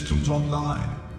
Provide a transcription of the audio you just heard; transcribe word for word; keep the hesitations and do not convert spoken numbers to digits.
systems online.